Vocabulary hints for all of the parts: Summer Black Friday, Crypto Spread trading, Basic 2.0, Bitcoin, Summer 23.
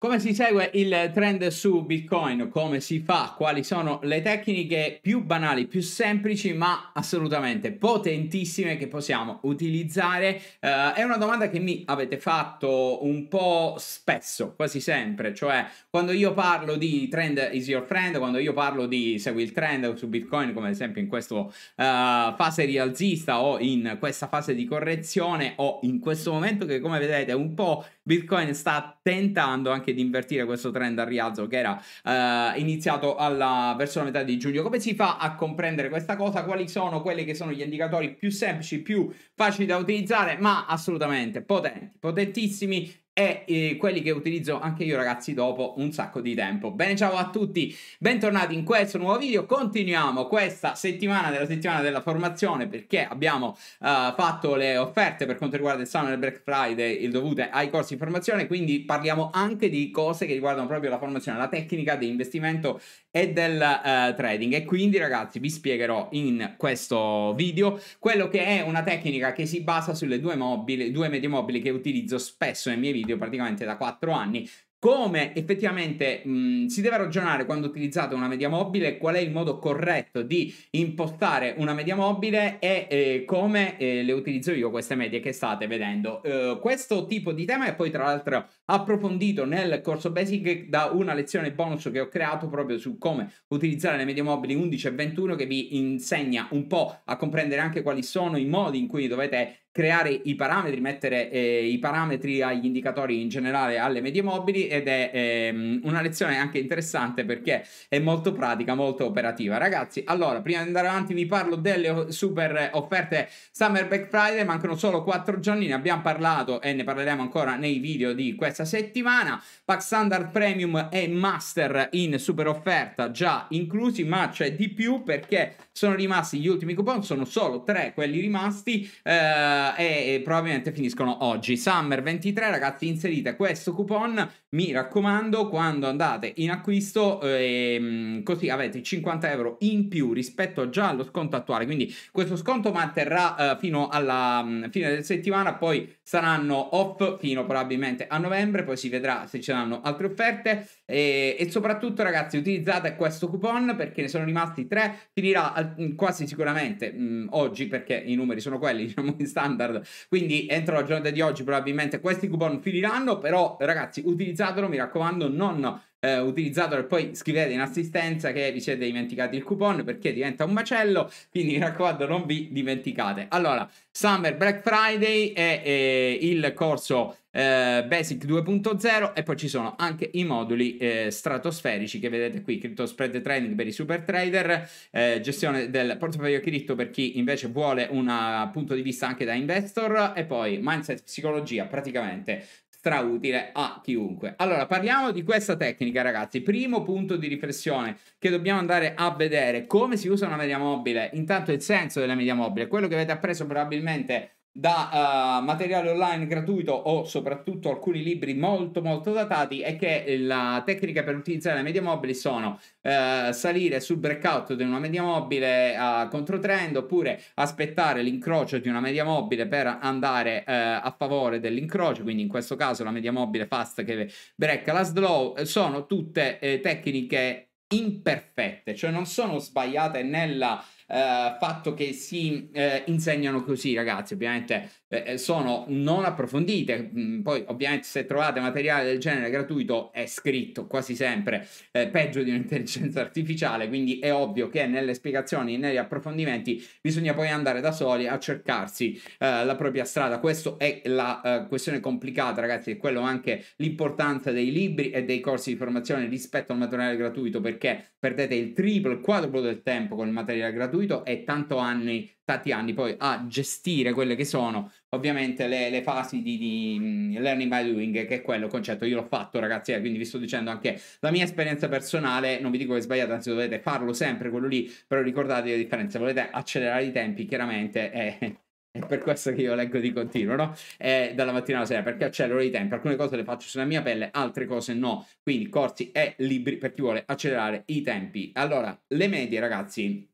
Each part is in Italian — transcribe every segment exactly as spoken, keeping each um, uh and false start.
Come si segue il trend su Bitcoin? Come si fa? Quali sono le tecniche più banali, più semplici, ma assolutamente potentissime che possiamo utilizzare? Eh, è una domanda che mi avete fatto un po' spesso, quasi sempre, cioè quando io parlo di trend is your friend, quando io parlo di segui il trend su Bitcoin, come ad esempio in questa uh, fase rialzista o in questa fase di correzione o in questo momento che, come vedete, un po' Bitcoin sta tentando anche di invertire questo trend al rialzo che era eh, iniziato alla, verso la metà di giugno. Come si fa a comprendere questa cosa? Quali sono quelli che sono gli indicatori più semplici, più facili da utilizzare, ma assolutamente potenti, potentissimi, e eh, quelli che utilizzo anche io, ragazzi, dopo un sacco di tempo. Bene, ciao a tutti, bentornati in questo nuovo video. Continuiamo questa settimana della settimana della formazione, perché abbiamo eh, fatto le offerte per quanto riguarda il Summer Black Friday, il dovute ai corsi di formazione, quindi parliamo anche di cose che riguardano proprio la formazione, la tecnica di investimento e del eh, trading. E quindi, ragazzi, vi spiegherò in questo video quello che è una tecnica che si basa sulle due mobili, due medie mobili che utilizzo spesso nei miei video, praticamente da quattro anni. Come effettivamente mh, si deve ragionare quando utilizzate una media mobile, qual è il modo corretto di impostare una media mobile e eh, come eh, le utilizzo io queste medie che state vedendo. Eh, questo tipo di tema è poi tra l'altro approfondito nel corso Basic, da una lezione bonus che ho creato proprio su come utilizzare le medie mobili undici e ventuno, che vi insegna un po' a comprendere anche quali sono i modi in cui dovete creare i parametri, mettere eh, i parametri agli indicatori in generale, alle medie mobili, ed è ehm, una lezione anche interessante perché è molto pratica, molto operativa. Ragazzi, allora, prima di andare avanti vi parlo delle super offerte Summer Black Friday. Mancano solo quattro giorni, ne abbiamo parlato e ne parleremo ancora nei video di questa settimana. Pack Standard, Premium e Master in super offerta già inclusi, ma c'è di più perché sono rimasti gli ultimi coupon, sono solo tre quelli rimasti, eh, E, e probabilmente finiscono oggi. Summer ventitré, ragazzi, inserite questo coupon, mi raccomando, quando andate in acquisto, ehm, così avete cinquanta euro in più rispetto già allo sconto attuale. Quindi questo sconto manterrà eh, fino alla mh, fine della settimana, poi saranno off fino probabilmente a novembre, poi si vedrà se ci saranno altre offerte. E, e soprattutto, ragazzi, utilizzate questo coupon perché ne sono rimasti tre, finirà al, quasi sicuramente mh, oggi, perché i numeri sono quelli, diciamo, in standard, quindi entro la giornata di oggi probabilmente questi coupon finiranno. Però, ragazzi, utilizzatelo, mi raccomando, non eh, utilizzatelo e poi scrivete in assistenza che vi siete dimenticati il coupon, perché diventa un macello, quindi mi raccomando, non vi dimenticate. Allora, Summer Black Friday è eh, il corso Eh, Basic due punto zero, e poi ci sono anche i moduli eh, stratosferici che vedete qui: Crypto Spread Trading per i super trader, eh, gestione del portafoglio cripto per chi invece vuole un punto di vista anche da investor, e poi mindset, psicologia, praticamente strautile a chiunque. Allora, parliamo di questa tecnica, ragazzi. Primo punto di riflessione che dobbiamo andare a vedere: come si usa una media mobile, intanto il senso della media mobile, quello che avete appreso probabilmente da uh, materiale online gratuito o soprattutto alcuni libri molto molto datati, è che la tecnica per utilizzare le media mobili sono uh, salire sul breakout di una media mobile a controtrend, oppure aspettare l'incrocio di una media mobile per andare uh, a favore dell'incrocio, quindi in questo caso la media mobile fast che breaka la slow. Sono tutte eh, tecniche imperfette, cioè non sono sbagliate nella Uh, fatto che si uh, insegnano così, ragazzi, ovviamente eh, sono non approfondite. Mm, poi ovviamente se trovate materiale del genere gratuito è scritto quasi sempre eh, peggio di un'intelligenza artificiale, quindi è ovvio che nelle spiegazioni, negli approfondimenti bisogna poi andare da soli a cercarsi uh, la propria strada. Questa è la uh, questione complicata, ragazzi, e quello anche l'importanza dei libri e dei corsi di formazione rispetto al materiale gratuito, perché perdete il triplo, il quadruplo del tempo con il materiale gratuito e tanto anni, tanti anni poi a gestire quelle che sono ovviamente le, le fasi di, di learning by doing, che è quello concetto. Io l'ho fatto, ragazzi, eh, quindi vi sto dicendo anche la mia esperienza personale, non vi dico che è sbagliato, anzi dovete farlo sempre quello lì, però ricordate le differenze, volete accelerare i tempi chiaramente, eh. È per questo che io leggo di continuo, no? Eh, dalla mattina alla sera, perché accelero i tempi. Alcune cose le faccio sulla mia pelle, altre cose no. Quindi corsi e libri per chi vuole accelerare i tempi. Allora, le medie, ragazzi,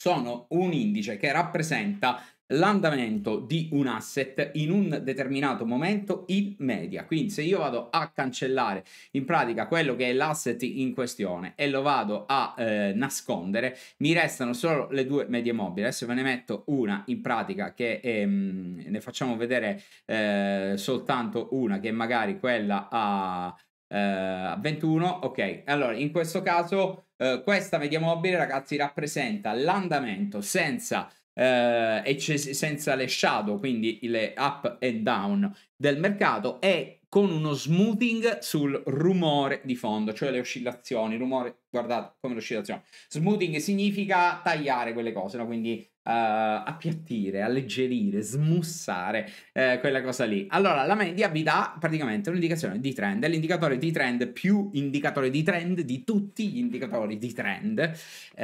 sono un indice che rappresenta l'andamento di un asset in un determinato momento in media. Quindi se io vado a cancellare in pratica quello che è l'asset in questione e lo vado a eh, nascondere, mi restano solo le due medie mobili. Adesso ve ne metto una in pratica che ehm, ne facciamo vedere eh, soltanto una, che è magari quella a eh, ventuno. Ok, allora in questo caso eh, questa media mobile, ragazzi, rappresenta l'andamento senza Uh, e senza le shadow, quindi le up e down del mercato, e con uno smoothing sul rumore di fondo, cioè le oscillazioni. Rumore, guardate come l'oscillazione. Smoothing significa tagliare quelle cose, no? Quindi uh, appiattire, alleggerire, smussare uh, quella cosa lì. Allora la media vi dà praticamente un'indicazione di trend, è l'indicatore di trend più indicatore di trend di tutti gli indicatori di trend uh,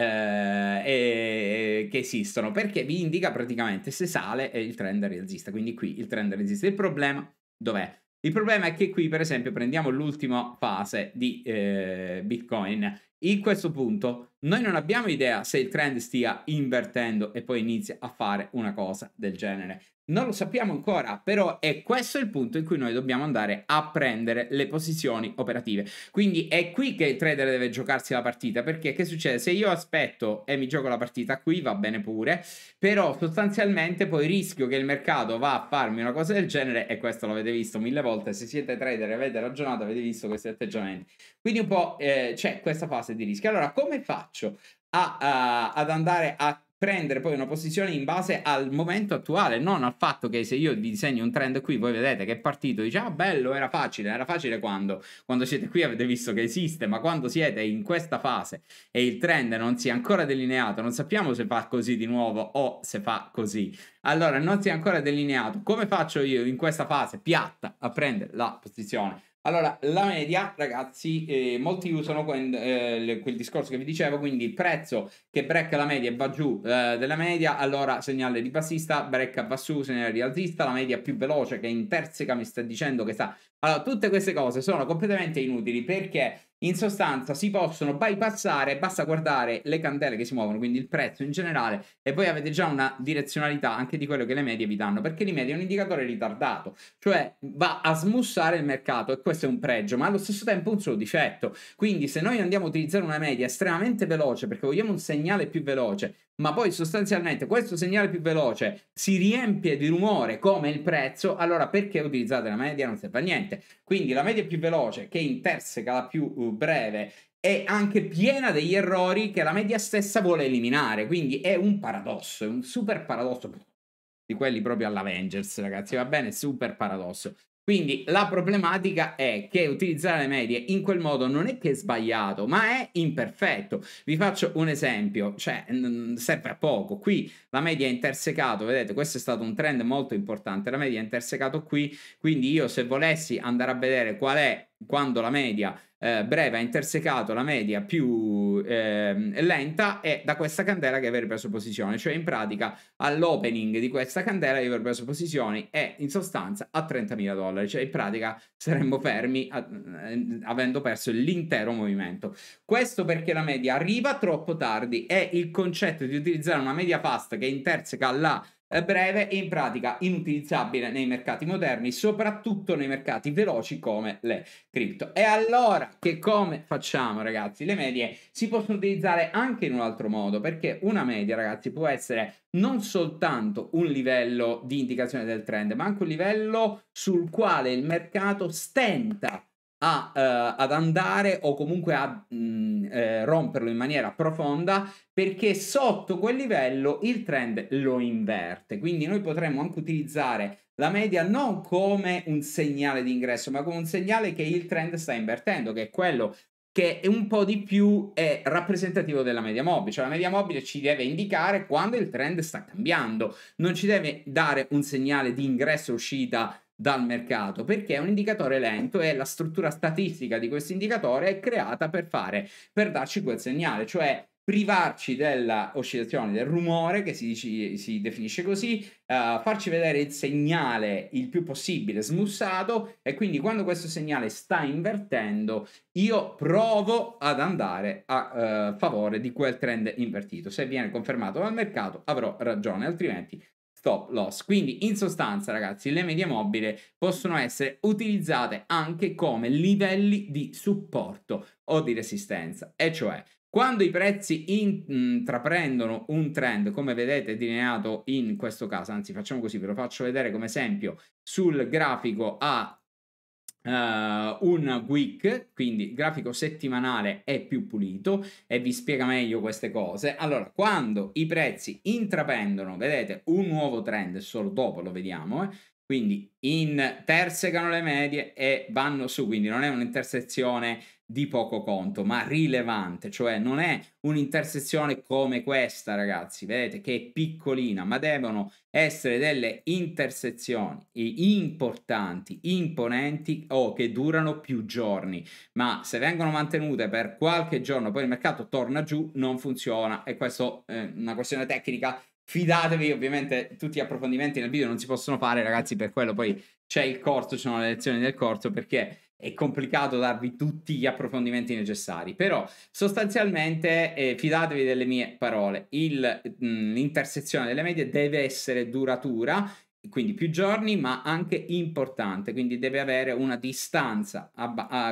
e, che esistono, perché vi indica praticamente se sale è il trend rialzista. Quindi qui il trend rialzista. Il problema dov'è? Il problema è che qui, per esempio, prendiamo l'ultima fase di eh, Bitcoin. In questo punto noi non abbiamo idea se il trend stia invertendo e poi inizia a fare una cosa del genere. Non lo sappiamo ancora, però è questo il punto in cui noi dobbiamo andare a prendere le posizioni operative. Quindi è qui che il trader deve giocarsi la partita, perché che succede? Se io aspetto e mi gioco la partita qui, va bene pure, però sostanzialmente poi rischio che il mercato va a farmi una cosa del genere, e questo l'avete visto mille volte. Se siete trader e avete ragionato, avete visto questi atteggiamenti. Quindi un po' eh, c'è questa fase di rischio. Allora come faccio a, a, ad andare a prendere poi una posizione in base al momento attuale, non al fatto che se io vi disegno un trend qui, voi vedete che è partito, dice ah bello, era facile, era facile quando, quando siete qui, avete visto che esiste, ma quando siete in questa fase e il trend non si è ancora delineato, non sappiamo se fa così di nuovo o se fa così. Allora non si è ancora delineato, come faccio io in questa fase piatta a prendere la posizione? Allora, la media, ragazzi, eh, molti usano quel, eh, quel discorso che vi dicevo, quindi il prezzo che brecca la media e va giù eh, della media, allora segnale di bassista, brecca va su, segnale di alzista, la media più veloce che interseca mi sta dicendo che sta... Allora, tutte queste cose sono completamente inutili, perché in sostanza si possono bypassare, basta guardare le candele che si muovono, quindi il prezzo in generale, e poi avete già una direzionalità anche di quello che le medie vi danno, perché le medie è un indicatore ritardato, cioè va a smussare il mercato, e questo è un pregio, ma allo stesso tempo un suo difetto. Quindi se noi andiamo a utilizzare una media estremamente veloce, perché vogliamo un segnale più veloce, ma poi sostanzialmente questo segnale più veloce si riempie di rumore come il prezzo, allora perché utilizzate la media? Non serve a niente. Quindi la media più veloce che interseca la più breve è anche piena degli errori che la media stessa vuole eliminare, quindi è un paradosso, è un super paradosso di quelli proprio all'Avengers, ragazzi, va bene? Super paradosso. Quindi la problematica è che utilizzare le medie in quel modo non è che è sbagliato, ma è imperfetto. Vi faccio un esempio, cioè serve a poco. Qui la media è intersecato, vedete, questo è stato un trend molto importante, la media è intersecato qui, quindi io se volessi andare a vedere qual è, quando la media eh, breve ha intersecato la media più eh, lenta, è da questa candela che avrei preso posizione, cioè in pratica all'opening di questa candela io avrei preso posizioni e in sostanza a trentamila dollari, cioè in pratica saremmo fermi a, eh, avendo perso l'intero movimento. Questo perché la media arriva troppo tardi, e il concetto di utilizzare una media fast che interseca la breve è in pratica inutilizzabile nei mercati moderni, soprattutto nei mercati veloci come le cripto. E allora che come facciamo, ragazzi? Le medie si possono utilizzare anche in un altro modo, perché una media, ragazzi, può essere non soltanto un livello di indicazione del trend, ma anche un livello sul quale il mercato stenta a, eh, ad andare o comunque a mh, eh, romperlo in maniera profonda, perché sotto quel livello il trend lo inverte. Quindi noi potremmo anche utilizzare la media non come un segnale di ingresso, ma come un segnale che il trend sta invertendo, che è quello che è un po' di più è rappresentativo della media mobile. Cioè la media mobile ci deve indicare quando il trend sta cambiando, non ci deve dare un segnale di ingresso e uscita dal mercato, perché è un indicatore lento e la struttura statistica di questo indicatore è creata per fare, per darci quel segnale, cioè privarci dell'oscillazione, del rumore, che si, si, si definisce così, uh, farci vedere il segnale il più possibile smussato, e quindi quando questo segnale sta invertendo io provo ad andare a uh, favore di quel trend invertito. Se viene confermato dal mercato avrò ragione, altrimenti stop loss. Quindi in sostanza, ragazzi, le medie mobili possono essere utilizzate anche come livelli di supporto o di resistenza, e cioè quando i prezzi intraprendono un trend, come vedete delineato in questo caso, anzi facciamo così, ve lo faccio vedere come esempio sul grafico a uh, un week, quindi grafico settimanale è più pulito e vi spiega meglio queste cose. Allora, quando i prezzi intraprendono, vedete, un nuovo trend, solo dopo lo vediamo, eh, quindi intersecano le medie e vanno su, quindi non è un'intersezione di poco conto, ma rilevante, cioè non è un'intersezione come questa, ragazzi, vedete che è piccolina, ma devono essere delle intersezioni importanti, imponenti o che durano più giorni, ma se vengono mantenute per qualche giorno poi il mercato torna giù, non funziona. E questo è una questione tecnica, fidatevi, ovviamente tutti gli approfondimenti nel video non si possono fare, ragazzi, per quello poi c'è il corso, ci sono le lezioni del corso, perché è complicato darvi tutti gli approfondimenti necessari. Però sostanzialmente eh, fidatevi delle mie parole, l'intersezione delle medie deve essere duratura, quindi più giorni, ma anche importante, quindi deve avere una distanza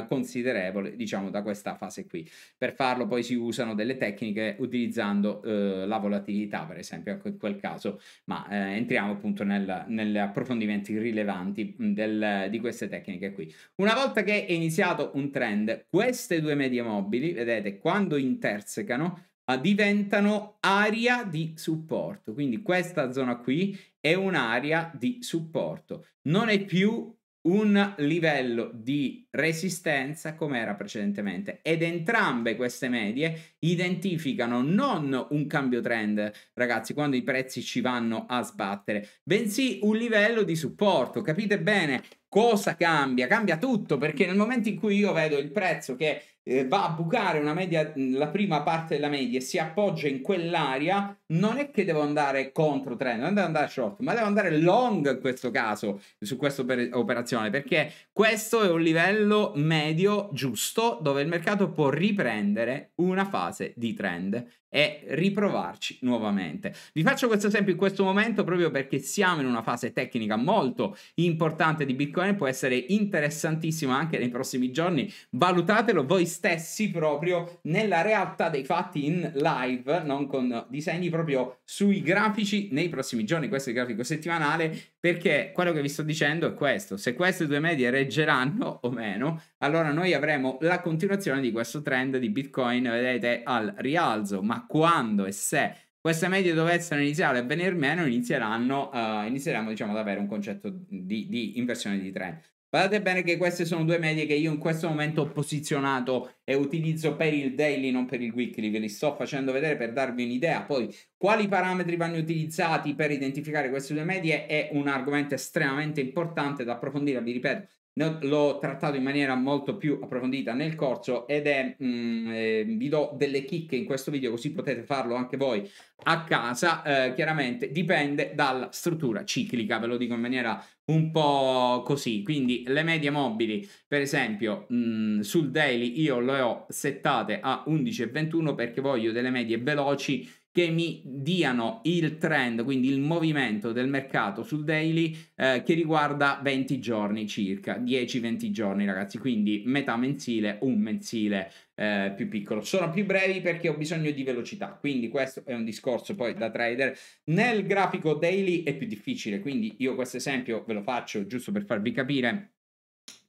considerevole, diciamo, da questa fase qui. Per farlo poi si usano delle tecniche utilizzando eh, la volatilità, per esempio, anche in quel caso, ma eh, entriamo appunto nel, negli approfondimenti rilevanti del, di queste tecniche qui. Una volta che è iniziato un trend, queste due medie mobili, vedete, quando intersecano diventano area di supporto, quindi questa zona qui è un'area di supporto, non è più un livello di resistenza come era precedentemente, ed entrambe queste medie identificano non un cambio trend, ragazzi, quando i prezzi ci vanno a sbattere, bensì un livello di supporto. Capite bene cosa cambia? Cambia tutto, perché nel momento in cui io vedo il prezzo che eh, va a bucare una media, la prima parte della media, e si appoggia in quell'area, non è che devo andare contro trend, non devo andare short, ma devo andare long in questo caso, su questa operazione, perché questo è un livello medio giusto dove il mercato può riprendere una fase di trend e riprovarci nuovamente. Vi faccio questo esempio in questo momento proprio perché siamo in una fase tecnica molto importante di Bitcoin, può essere interessantissimo anche nei prossimi giorni. Valutatelo voi stessi proprio nella realtà dei fatti, in live, non con disegni, proprio sui grafici nei prossimi giorni. Questo è il grafico settimanale, perché quello che vi sto dicendo è questo: se queste due medie reggeranno o meno, allora noi avremo la continuazione di questo trend di Bitcoin, vedete, al rialzo. Ma quando e se queste medie dovessero iniziare a venir meno, inizieranno, uh, inizieremo, diciamo, ad avere un concetto di, di inversione di trend. Guardate bene che queste sono due medie che io in questo momento ho posizionato e utilizzo per il daily, non per il weekly. Ve li sto facendo vedere per darvi un'idea. Poi quali parametri vanno utilizzati per identificare queste due medie è un argomento estremamente importante da approfondire, vi ripeto. L'ho trattato in maniera molto più approfondita nel corso ed è mm, eh, vi do delle chicche in questo video, così potete farlo anche voi a casa. Eh, chiaramente dipende dalla struttura ciclica, ve lo dico in maniera un po' così. Quindi le medie mobili, per esempio, mh, sul daily io le ho settate a undici e ventuno perché voglio delle medie veloci che mi diano il trend, quindi il movimento del mercato sul daily eh, che riguarda venti giorni circa, dieci venti giorni, ragazzi, quindi metà mensile, un mensile eh, più piccolo. Sono più brevi perché ho bisogno di velocità, quindi questo è un discorso poi da trader. Nel grafico daily è più difficile, quindi io questo esempio ve lo faccio giusto per farvi capire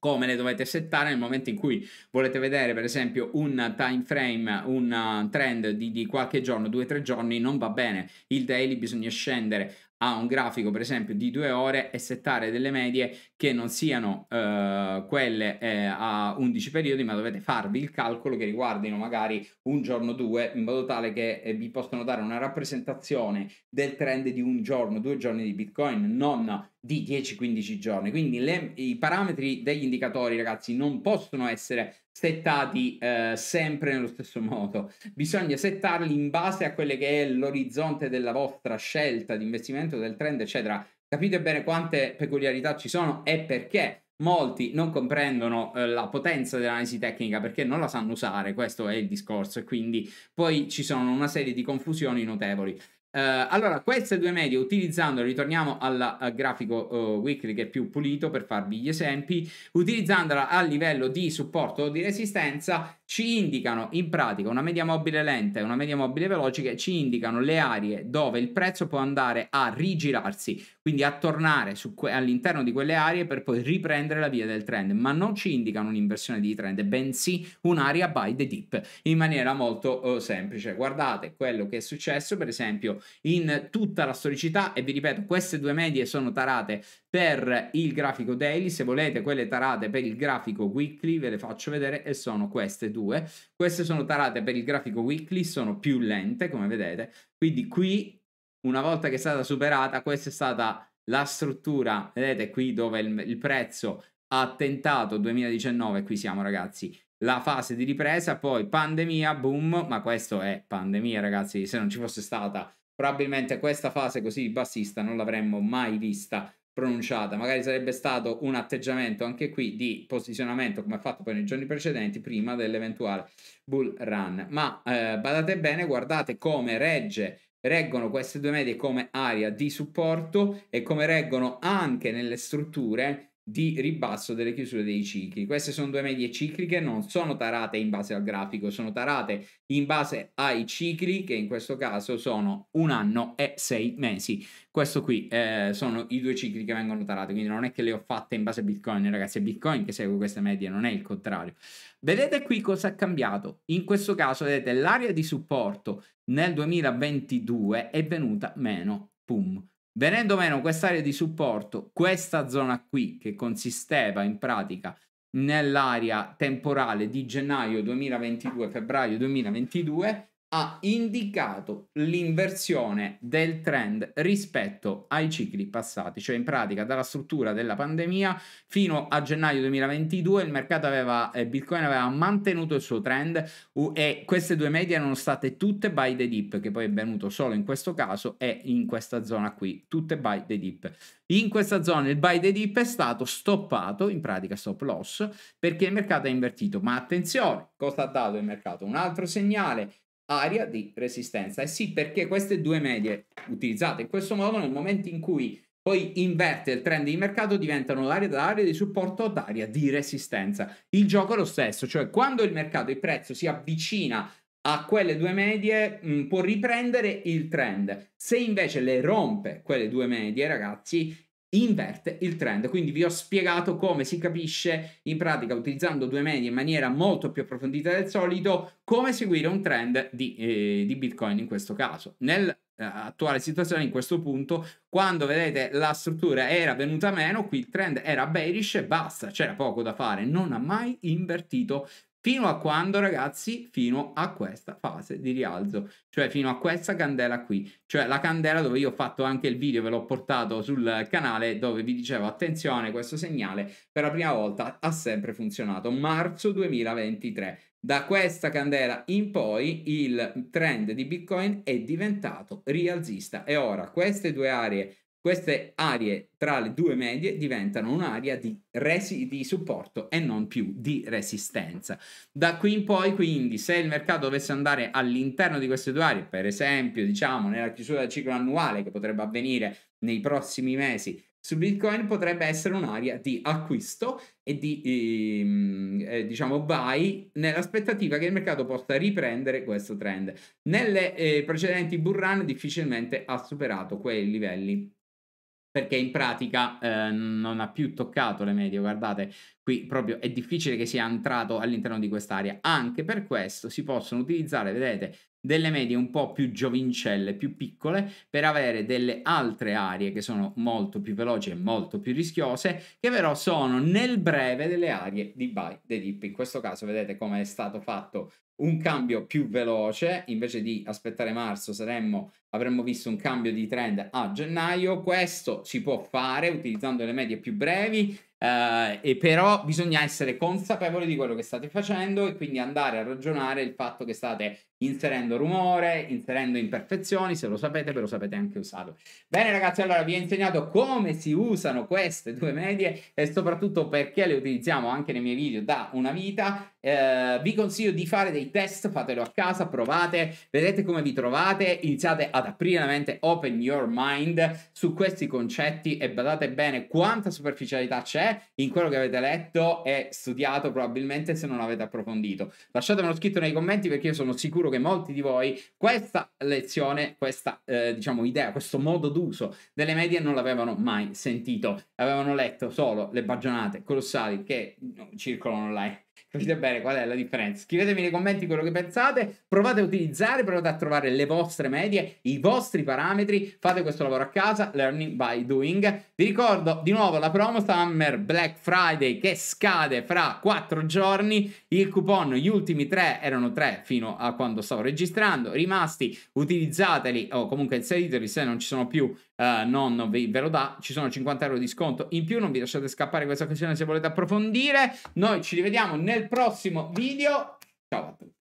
come le dovete settare nel momento in cui volete vedere, per esempio, un time frame, un trend di, di qualche giorno, due o tre giorni. Non va bene il daily, bisogna scendere a un grafico, per esempio, di due ore e settare delle medie che non siano eh, quelle eh, a undici periodi, ma dovete farvi il calcolo che riguardino magari un giorno o due, in modo tale che eh, vi possano dare una rappresentazione del trend di un giorno, due giorni di Bitcoin, non di dieci quindici giorni. Quindi le, i parametri degli indicatori, ragazzi, non possono essere settati eh, sempre nello stesso modo, bisogna settarli in base a quelle che è l'orizzonte della vostra scelta di investimento, del trend, eccetera. Capite bene quante peculiarità ci sono e perché molti non comprendono eh, la potenza dell'analisi tecnica, perché non la sanno usare, questo è il discorso, e quindi poi ci sono una serie di confusioni notevoli. Eh, allora, queste due medie utilizzando, ritorniamo al, al grafico uh, weekly che è più pulito per farvi gli esempi, utilizzandola a livello di supporto o di resistenza, ci indicano in pratica una media mobile lenta e una media mobile veloce che ci indicano le aree dove il prezzo può andare a rigirarsi, quindi a tornare all'interno di quelle aree per poi riprendere la via del trend, ma non ci indicano un'inversione di trend, bensì un'area buy the dip in maniera molto uh, semplice. Guardate quello che è successo per esempio in tutta la storicità, e vi ripeto, queste due medie sono tarate per il grafico daily, se volete quelle tarate per il grafico weekly ve le faccio vedere, e sono queste due, queste sono tarate per il grafico weekly, sono più lente come vedete, quindi qui una volta che è stata superata, questa è stata la struttura, vedete qui dove il, il prezzo ha tentato duemiladiciannove, qui siamo ragazzi, la fase di ripresa, poi pandemia, boom, ma questo è pandemia ragazzi, se non ci fosse stata probabilmente questa fase così bassista non l'avremmo mai vista pronunciata, magari sarebbe stato un atteggiamento anche qui di posizionamento come ha fatto poi nei giorni precedenti prima dell'eventuale bull run, ma eh, badate bene, guardate come regge reggono queste due medie come area di supporto e come reggono anche nelle strutture di ribasso delle chiusure dei cicli. Queste sono due medie cicliche, non sono tarate in base al grafico, sono tarate in base ai cicli, che in questo caso sono un anno e sei mesi. Questo qui eh, sono i due cicli che vengono tarati, quindi non è che le ho fatte in base a Bitcoin, ragazzi, è Bitcoin che segue queste medie, non è il contrario. Vedete qui cosa è cambiato, in questo caso vedete l'area di supporto nel duemilaventidue è venuta meno, boom. Venendo meno quest'area di supporto, questa zona qui che consisteva in pratica nell'area temporale di gennaio duemilaventidue, febbraio duemilaventidue, ha indicato l'inversione del trend rispetto ai cicli passati, cioè in pratica dalla struttura della pandemia fino a gennaio duemilaventidue il mercato aveva, eh, Bitcoin aveva mantenuto il suo trend uh, e queste due medie erano state tutte buy the dip, che poi è venuto solo in questo caso e in questa zona qui, tutte buy the dip. In questa zona il buy the dip è stato stoppato, in pratica stop loss, perché il mercato è invertito, ma attenzione, cosa ha dato il mercato? Un altro segnale, area di resistenza. E eh sì, perché queste due medie utilizzate in questo modo, nel momento in cui poi inverte il trend di mercato, diventano l'area dell'area di supporto o l'area di resistenza. Il gioco è lo stesso, cioè quando il mercato, il prezzo si avvicina a quelle due medie mh, può riprendere il trend, se invece le rompe quelle due medie ragazzi inverte il trend. Quindi vi ho spiegato come si capisce in pratica, utilizzando due medie in maniera molto più approfondita del solito, come seguire un trend di, eh, di Bitcoin in questo caso. Nell'attuale eh, situazione, in questo punto, quando vedete la struttura era venuta meno, qui il trend era bearish e basta, c'era poco da fare, non ha mai invertito. Fino a quando ragazzi? Fino a questa fase di rialzo, cioè fino a questa candela qui, cioè la candela dove io ho fatto anche il video, ve l'ho portato sul canale, dove vi dicevo attenzione, questo segnale per la prima volta ha sempre funzionato, marzo duemilaventitré. Da questa candela in poi il trend di Bitcoin è diventato rialzista e ora queste due aree, queste aree tra le due medie diventano un'area di, di supporto e non più di resistenza. Da qui in poi, quindi, se il mercato dovesse andare all'interno di queste due aree, per esempio, diciamo, nella chiusura del ciclo annuale, che potrebbe avvenire nei prossimi mesi, su Bitcoin potrebbe essere un'area di acquisto e di ehm, eh, diciamo buy, nell'aspettativa che il mercato possa riprendere questo trend. Nelle eh, precedenti bull run difficilmente ha superato quei livelli, perché in pratica eh, non ha più toccato le medie. Guardate, qui proprio è difficile che sia entrato all'interno di quest'area. Anche per questo si possono utilizzare, vedete, delle medie un po' più giovincelle, più piccole, per avere delle altre aree che sono molto più veloci e molto più rischiose, che però sono nel breve delle aree di buy the dip. In questo caso vedete come è stato fatto un cambio più veloce, invece di aspettare marzo saremmo, avremmo visto un cambio di trend a gennaio. Questo si può fare utilizzando le medie più brevi, eh, e però bisogna essere consapevoli di quello che state facendo e quindi andare a ragionare il fatto che state inserendo rumore, inserendo imperfezioni, se lo sapete, ve lo sapete anche usato. Bene ragazzi, allora vi ho insegnato come si usano queste due medie e soprattutto perché le utilizziamo anche nei miei video da una vita. Eh, vi consiglio di fare dei test, fatelo a casa, provate, vedete come vi trovate, iniziate ad aprire la mente, open your mind su questi concetti e badate bene quanta superficialità c'è in quello che avete letto e studiato probabilmente se non l'avete approfondito. Lasciatemelo scritto nei commenti perché io sono sicuro che molti di voi questa lezione, questa eh, diciamo idea, questo modo d'uso delle medie non l'avevano mai sentito, avevano letto solo le baggianate colossali che circolano online. Capite bene qual è la differenza? Scrivetemi nei commenti quello che pensate, provate a utilizzare, provate a trovare le vostre medie, i vostri parametri, fate questo lavoro a casa, learning by doing. Vi ricordo di nuovo la promo Summer Black Friday che scade fra quattro giorni, il coupon, gli ultimi tre, erano tre fino a quando stavo registrando, rimasti utilizzateli o comunque inseriteli se non ci sono più. Uh, non vi, ve lo dà, ci sono cinquanta euro di sconto in più, non vi lasciate scappare questa occasione se volete approfondire. Noi ci rivediamo nel prossimo video, ciao a tutti.